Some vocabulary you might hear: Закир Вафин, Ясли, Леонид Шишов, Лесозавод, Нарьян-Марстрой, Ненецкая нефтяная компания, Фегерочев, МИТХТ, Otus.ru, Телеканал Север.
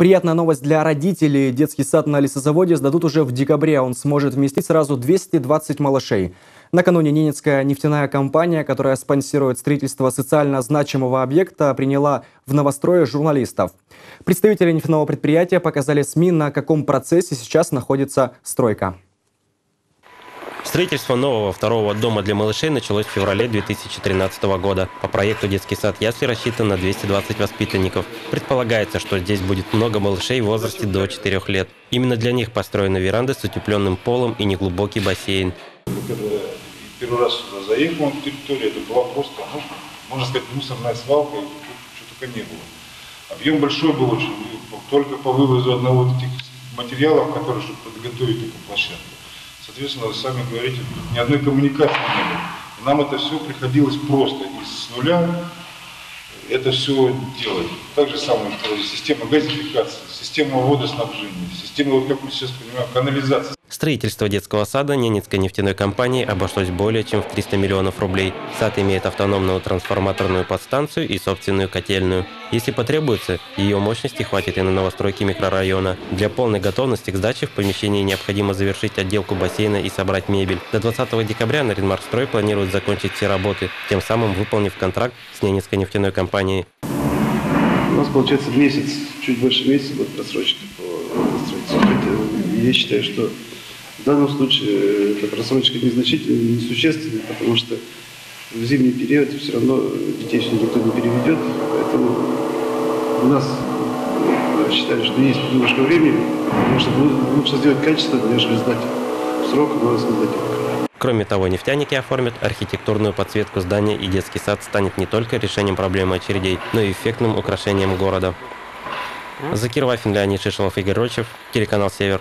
Приятная новость для родителей. Детский сад на лесозаводе сдадут уже в декабре. Он сможет вместить сразу 220 малышей. Накануне Ненецкая нефтяная компания, которая спонсирует строительство социально значимого объекта, приняла в новострое журналистов. Представители нефтяного предприятия показали СМИ, на каком процессе сейчас находится стройка. Строительство нового второго дома для малышей началось в феврале 2013 года. По проекту детский сад Ясли рассчитан на 220 воспитанников. Предполагается, что здесь будет много малышей в возрасте до 4 лет. Именно для них построена веранда с утепленным полом и неглубокий бассейн. Когда первый раз сюда заехал на территорию, это была просто, можно сказать, мусорная свалка, и что только не было. Объем большой был очень, только по вывозу одного из этих материалов, которые, чтобы подготовить эту площадку. Соответственно, вы сами говорите, ни одной коммуникации не было. И нам это все приходилось просто из нуля это все делать. Так же самое, система газификации, система водоснабжения, система, как мы сейчас понимаем, канализации. Строительство детского сада Ненецкой нефтяной компании обошлось более чем в 300 миллионов рублей. Сад имеет автономную трансформаторную подстанцию и собственную котельную. Если потребуется, ее мощности хватит и на новостройки микрорайона. Для полной готовности к сдаче в помещении необходимо завершить отделку бассейна и собрать мебель. До 20 декабря Нарьян-Марстрой планирует закончить все работы, тем самым выполнив контракт с Ненецкой нефтяной компанией. У нас получается месяц, чуть больше месяца будет просрочка по строительству. Я считаю, что в данном случае эта просрочка незначительная, несущественная, потому что в зимний период все равно детей сюда никто не переведет. Поэтому у нас, я считаю, что есть немножко времени, потому что лучше сделать качество, нежели сдать срок, но сдать его. Кроме того, нефтяники оформят архитектурную подсветку здания, и детский сад станет не только решением проблемы очередей, но и эффектным украшением города. Закир Вафин, Леонид Шишов, Фегерочев, телеканал Север.